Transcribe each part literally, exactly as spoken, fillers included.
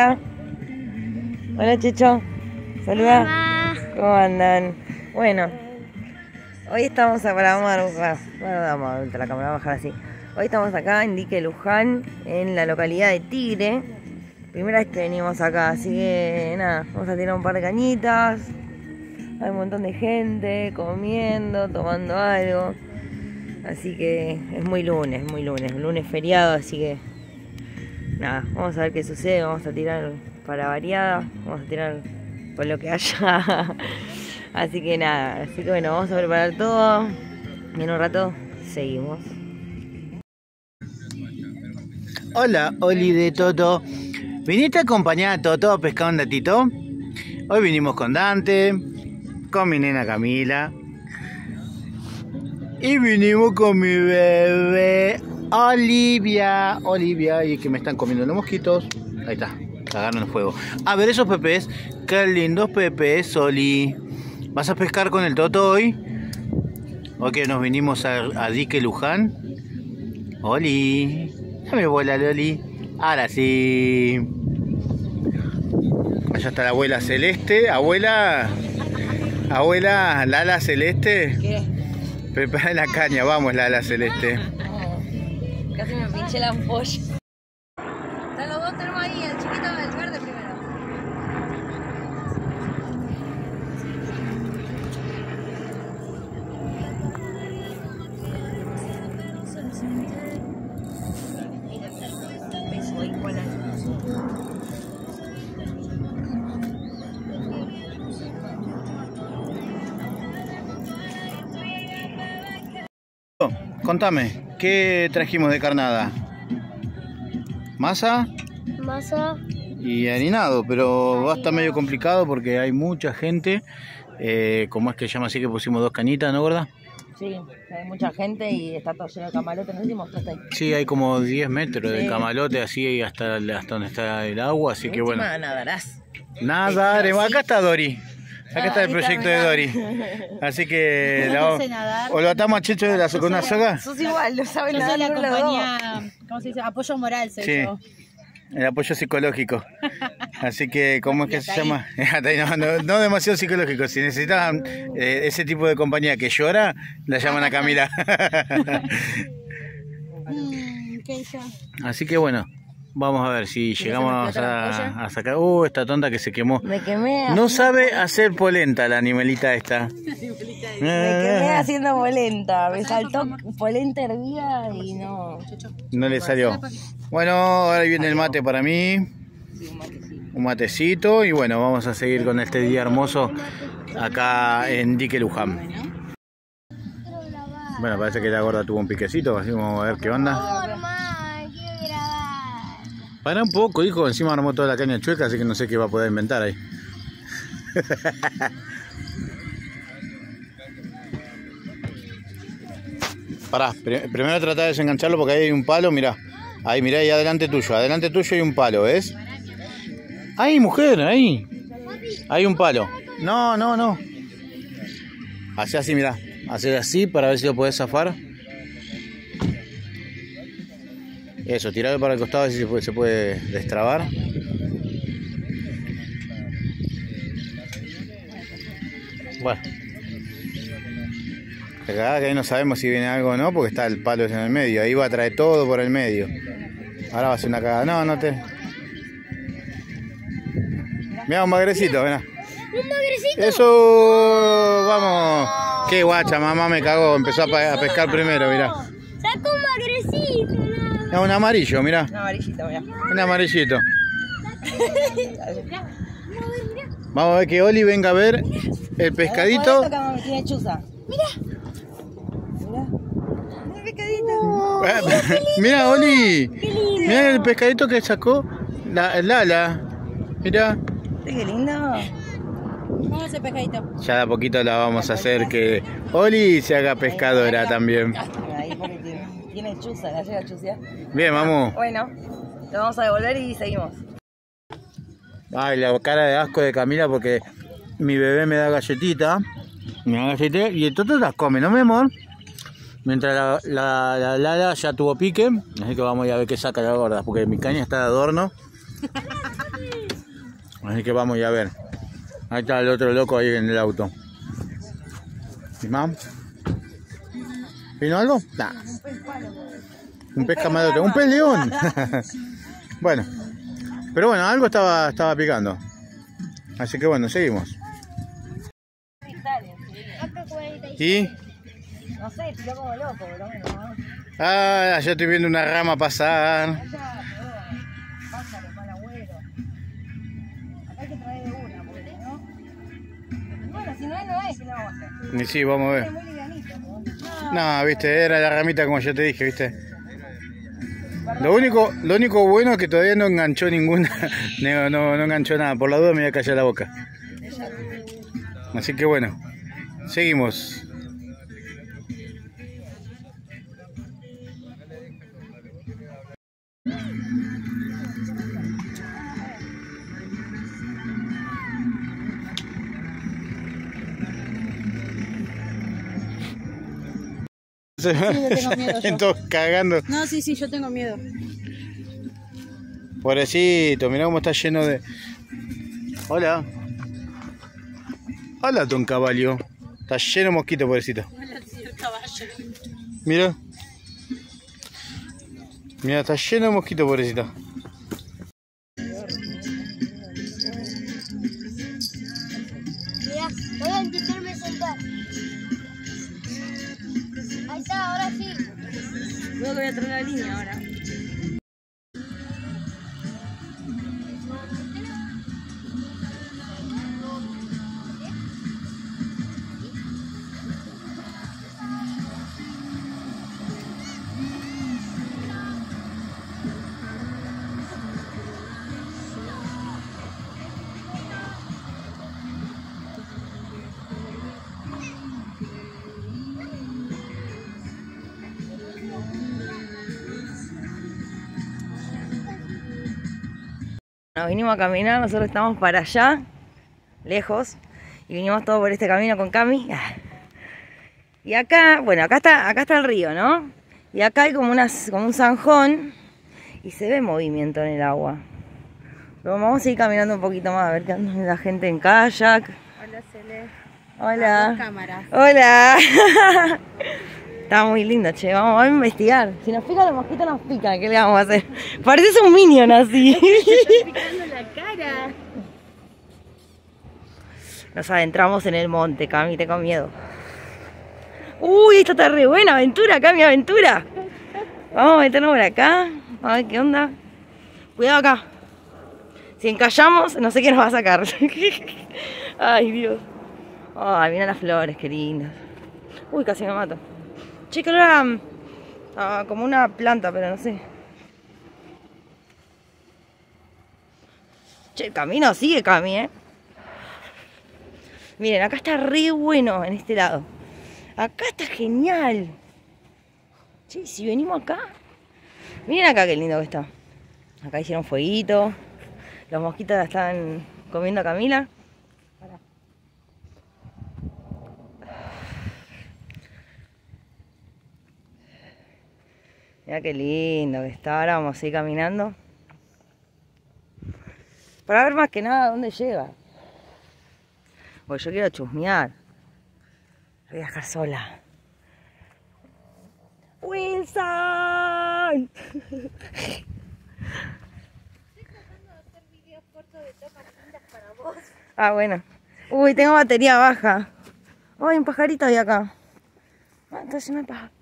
Hola. Hola, Checho. Saluda. Hola. ¿Cómo andan? Bueno, hoy estamos a, para vamos a, dar, bueno, vamos a dar la cámara, bajar así. Hoy estamos acá en Dique Luján, en la localidad de Tigre. Primera vez que venimos acá, así que nada, vamos a tirar un par de cañitas. Hay un montón de gente comiendo, tomando algo. Así que es muy lunes, muy lunes, lunes feriado, así que nada, vamos a ver qué sucede, vamos a tirar para variada, vamos a tirar por lo que haya. Así que nada, así que bueno, vamos a preparar todo y en un rato seguimos. Hola, Oli de Toto. ¿Viniste acompañada a Toto a pescar un datito? Hoy vinimos con Dante, con mi nena Camila y vinimos con mi bebé Olivia. Olivia, y que me están comiendo los mosquitos. Ahí está, agarran el fuego. A ver esos pepes, qué lindos pepes, Oli. ¿Vas a pescar con el Toto hoy? Ok, nos vinimos a, a Dique Luján. Oli, dame bola, Loli. Ahora sí. Allá está la abuela Celeste. Abuela, abuela Lala Celeste. ¿Qué? Prepara la caña, vamos Lala Celeste. Oh, casi me pinché la ampolla. Están los dos termos ahí, el chiquito del verde primero. Contame, ¿qué trajimos de carnada? ¿Masa? Masa. Y harinado, pero harinado. Va a estar medio complicado porque hay mucha gente. Eh, ¿Cómo es que se llama? Así que pusimos dos cañitas, ¿no, gorda? Sí, hay mucha gente y está todo lleno de camalote. ¿No decimos? Sí, hay como diez metros de camalote así hasta, hasta donde está el agua, así que bueno. Nadarás. Nadaremos. Acá está Dori. Acá ah, está el proyecto de Dori. Así que no, no sé nadar. O lo atamos a Checho de la con una soga. Sos igual, lo saben nadar. Yo soy la compañía, ¿cómo se dice? Apoyo moral, soy sí, yo. El apoyo psicológico. Así que, ¿cómo es que se ahí? llama? no, no, no demasiado psicológico. Si necesitan eh, ese tipo de compañía que llora, la llaman a Camila. Así que bueno. Vamos a ver si llegamos a, a sacar... Uh, esta tonta que se quemó. Me quemé. No sabe hacer polenta la animalita esta. Me quemé haciendo polenta. Me saltó polenta hervida y no... No le salió. Bueno, ahora viene el mate para mí. Un matecito. Y bueno, vamos a seguir con este día hermoso acá en Dique Luján. Bueno, parece que la gorda tuvo un piquecito. Así vamos a ver qué onda. Para un poco, hijo, encima armó toda la caña chueca, así que no sé qué va a poder inventar ahí. Pará, primero trata de desengancharlo porque ahí hay un palo, mirá. Ahí, mirá, ahí adelante tuyo, adelante tuyo hay un palo, ¿ves? Ahí, mujer, ahí. Hay un palo. No, no, no. Hacé así, mirá. Hacé así para ver si lo podés zafar. Eso, tirarlo para el costado a ver si se puede, se puede destrabar. Bueno. La cagada que ahí no sabemos si viene algo o no, porque está el palo en el medio. Ahí va a traer todo por el medio. Ahora va a ser una cagada. No, no te... Mirá, un bagrecito, mirá. ¡Un bagrecito! ¡Eso! ¡Vamos! ¡Qué guacha! Mamá me cagó. Empezó a, a pescar primero, mirá. ¡Sacó un bagrecito! No, un amarillo, mirá. Un amarillito, mirá. Un amarillito. Vamos a ver que Oli venga a ver el pescadito. Mirá. Mirá. El pescadito. Mirá, Oli. Mirá el pescadito que sacó la Lala. Mirá. Qué lindo. Vamos a hacer pescadito. Ya de a poquito la vamos a hacer que Oli se haga pescadora también. Tiene chuza, la llega chuza. Bien, mamu. Bueno, lo vamos a devolver y seguimos. Ay, la cara de asco de Camila porque mi bebé me da galletita. Me da galletita y el Toto las come, ¿no, mi amor? Mientras la Lala la, la, ya tuvo pique. Así que vamos a ir a ver qué saca la gorda porque mi caña está de adorno. Así que vamos a ir a ver. Ahí está el otro loco ahí en el auto. ¿Vimos? ¿Vino algo? Nah. Un pez camarote, un pez león. Bueno, pero bueno, algo estaba, estaba picando. Así que bueno, seguimos. ¿Y? No sé, tiró como loco, por lo menos. Ah, yo estoy viendo una rama pasar. Pásalo, mal agüero. Acá hay que traer de una, porque no. Bueno, si no hay, no hay, si no vamos a hacer. Y sí, vamos a ver. No, viste, era la ramita como yo te dije, viste. Lo único, lo único bueno es que todavía no enganchó ninguna, no, no, no enganchó nada. Por la duda me voy a callar la boca. Así que bueno, seguimos. Sí, yo tengo miedo. Yo. Todos cagando. No, sí, sí, yo tengo miedo. Pobrecito, mirá cómo está lleno de. Hola. Hola, don caballo. Está lleno de mosquito, pobrecito. Hola, señor caballo. Mirá. Mirá, está lleno de mosquito, pobrecito. Mirá, voy a intentarme sentar. Ahí está, ahora sí. Luego voy a traer la línea ahora. Nos vinimos a caminar, nosotros estamos para allá, lejos, y vinimos todos por este camino con Cami. Y acá, bueno, acá está, acá está el río, ¿no? Y acá hay como, unas, como un zanjón y se ve movimiento en el agua. Pero vamos a ir caminando un poquito más a ver qué anda la gente en kayak. Hola, Cele. Hola. Dos cámaras. Hola. Está muy lindo, che, vamos a investigar. Si nos pica los mosquitos nos pica, ¿qué le vamos a hacer? Pareces un minion así. Estoy picando la cara. Nos adentramos en el monte, Cami, tengo miedo. Uy, esta está re buena aventura, Cami, aventura. Vamos a meternos por acá, a ver qué onda. Cuidado acá. Si encallamos, no sé qué nos va a sacar. Ay, Dios. Ay, mira las flores, qué lindas. Uy, casi me mato. Che, que era ah, como una planta, pero no sé. Che, el camino sigue, Cami, ¿eh? Miren, acá está re bueno en este lado. Acá está genial. Che, si venimos acá. Miren acá qué lindo que está. Acá hicieron fueguito. Los mosquitos la estaban comiendo a Camila. Mirá qué lindo que está, ahora vamos a ir caminando. Para ver más que nada dónde llega. Porque yo quiero chusmear. Voy a dejar sola. ¡Wilson! Estoy tratando de hacer videos cortos de tapas lindas para vos. Ah, bueno. Uy, tengo batería baja. Uy, un pajarito ahí acá. Ah, entonces me paja.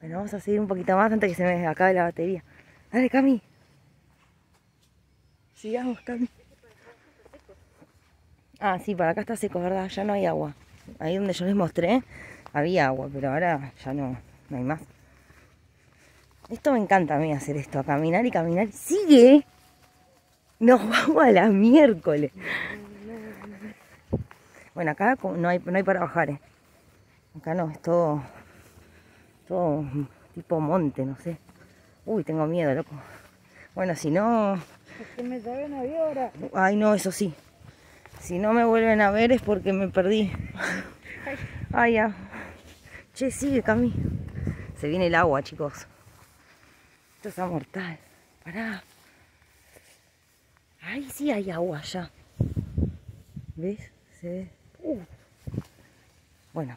Bueno, vamos a seguir un poquito más antes que se me acabe la batería. Dale, Cami. Sigamos, Cami. Ah, sí, para acá está seco, ¿verdad? Ya no hay agua. Ahí donde yo les mostré, había agua, pero ahora ya no, no hay más. Esto me encanta a mí hacer esto, a caminar y caminar. ¡Sigue! Nos vamos a la miércoles. Bueno, acá no hay, no hay para bajar, ¿eh? Acá no, es todo... Todo tipo monte, no sé. Uy, tengo miedo, loco. Bueno, si no... Porque me traen a ver ahora. Ay, no, eso sí. Si no me vuelven a ver es porque me perdí. Ay, ay ya. Che, sigue, Cami. Se viene el agua, chicos. Esto está mortal. Pará. Ahí sí hay agua allá. ¿Ves? Se ve. Uh. Bueno.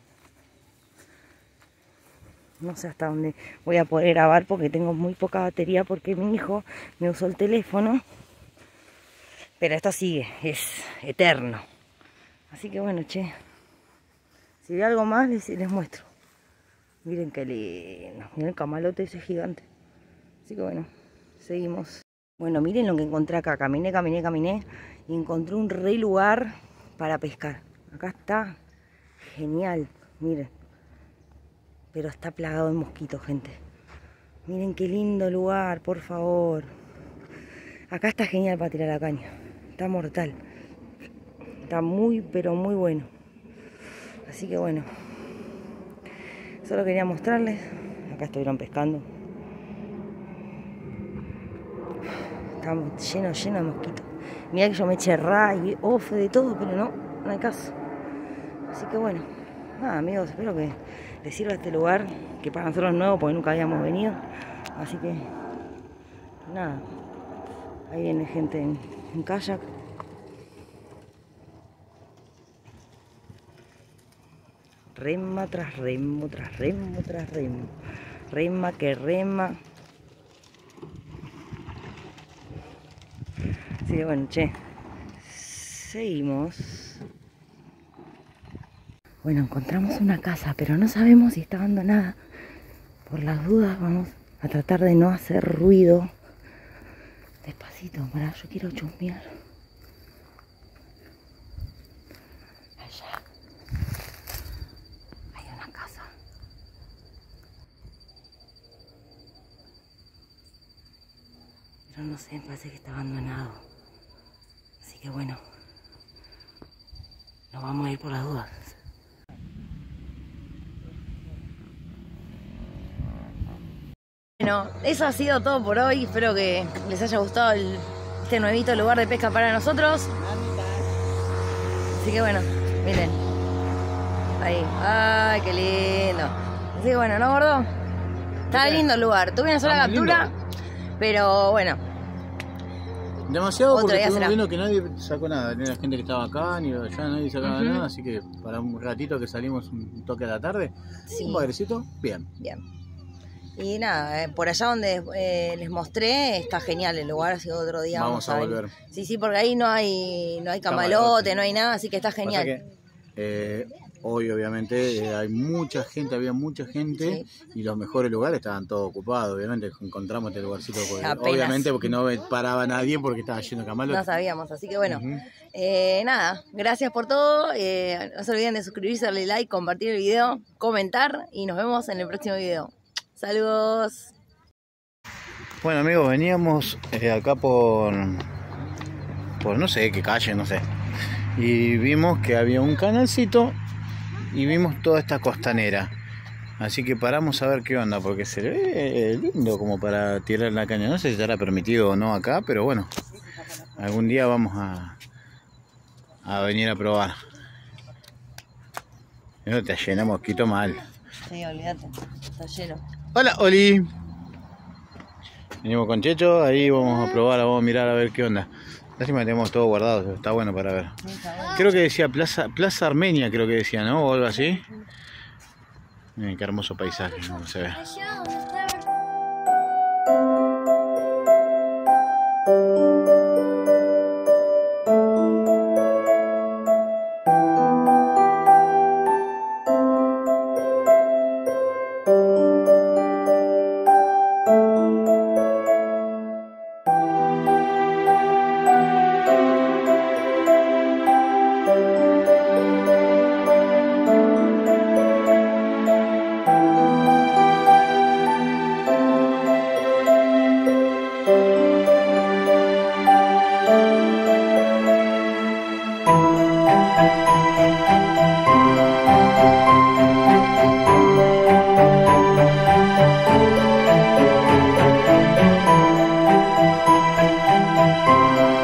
No sé hasta dónde voy a poder grabar porque tengo muy poca batería porque mi hijo me usó el teléfono. Pero esto sigue, es eterno. Así que bueno, che. Si veo algo más les, les muestro. Miren qué lindo. Miren el camalote ese gigante. Así que bueno, seguimos. Bueno, miren lo que encontré acá. Caminé, caminé, caminé. Y encontré un re lugar para pescar. Acá está. Genial. Miren. Pero está plagado de mosquitos, gente. Miren qué lindo lugar, por favor. Acá está genial para tirar la caña. Está mortal. Está muy, pero muy bueno. Así que bueno. Solo quería mostrarles. Acá estuvieron pescando. Estamos llenos, llenos de mosquitos. Mirá que yo me eché ray, off de todo, pero no, no hay caso. Así que bueno. Nada, amigos, espero que les sirva este lugar. Que para nosotros es nuevo, porque nunca habíamos venido. Así que nada. Ahí viene gente en, en kayak. Rema tras remo, tras remo, tras remo. Rema que rema. Así que bueno, che. Seguimos. Bueno, encontramos una casa, pero no sabemos si está abandonada. Por las dudas vamos a tratar de no hacer ruido. Despacito, pará, yo quiero chusmear. Allá hay una casa. Pero no sé, parece que está abandonado. Así que bueno, nos vamos a ir por las dudas. Bueno, eso ha sido todo por hoy. Espero que les haya gustado el, este nuevito lugar de pesca para nosotros. Así que bueno, miren. Ahí. Ay, qué lindo. Así que bueno, ¿no, gordo? Está lindo el lugar. Tuve una sola captura, pero bueno. Demasiado porque estuvimos viendo que nadie sacó nada. Ni la gente que estaba acá, ni allá, nadie sacaba nada. Así que para un ratito que salimos un toque a la tarde, un bagrecito, bien. Bien. Y nada, eh, por allá donde eh, les mostré, está genial el lugar, así que otro día vamos, vamos a, a volver. Sí, sí, porque ahí no hay no hay camalote, camalote. No hay nada, así que está genial. Que, eh, hoy obviamente eh, hay mucha gente, había mucha gente, sí. Y los mejores lugares estaban todos ocupados, obviamente encontramos este lugarcito, porque, obviamente porque no paraba nadie porque estaba lleno de camalote. No sabíamos, así que bueno, uh-huh. eh, nada, gracias por todo, eh, no se olviden de suscribirse, darle like, compartir el video, comentar y nos vemos en el próximo video. Saludos. Bueno amigos, veníamos eh, acá por por no sé qué calle, no sé. Y vimos que había un canalcito y vimos toda esta costanera. Así que paramos a ver qué onda, porque se ve lindo como para tirar la caña. No sé si estará permitido o no acá, pero bueno. Algún día vamos a, a venir a probar. No te llena mosquito mal. Sí, olvídate, está lleno. Hola, Oli. Venimos con Checho, ahí vamos a probar, vamos a mirar a ver qué onda. Lástima que tenemos todo guardado, está bueno para ver. Creo que decía Plaza, Plaza Armenia, creo que decía, ¿no? O algo así. Miren qué hermoso paisaje, como se ve.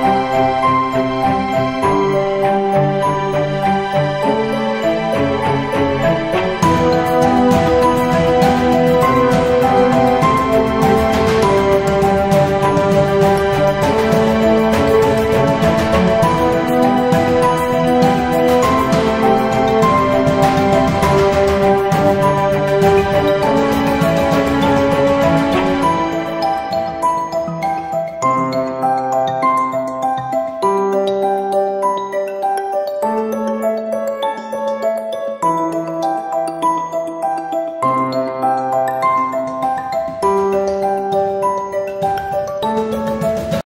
Bye.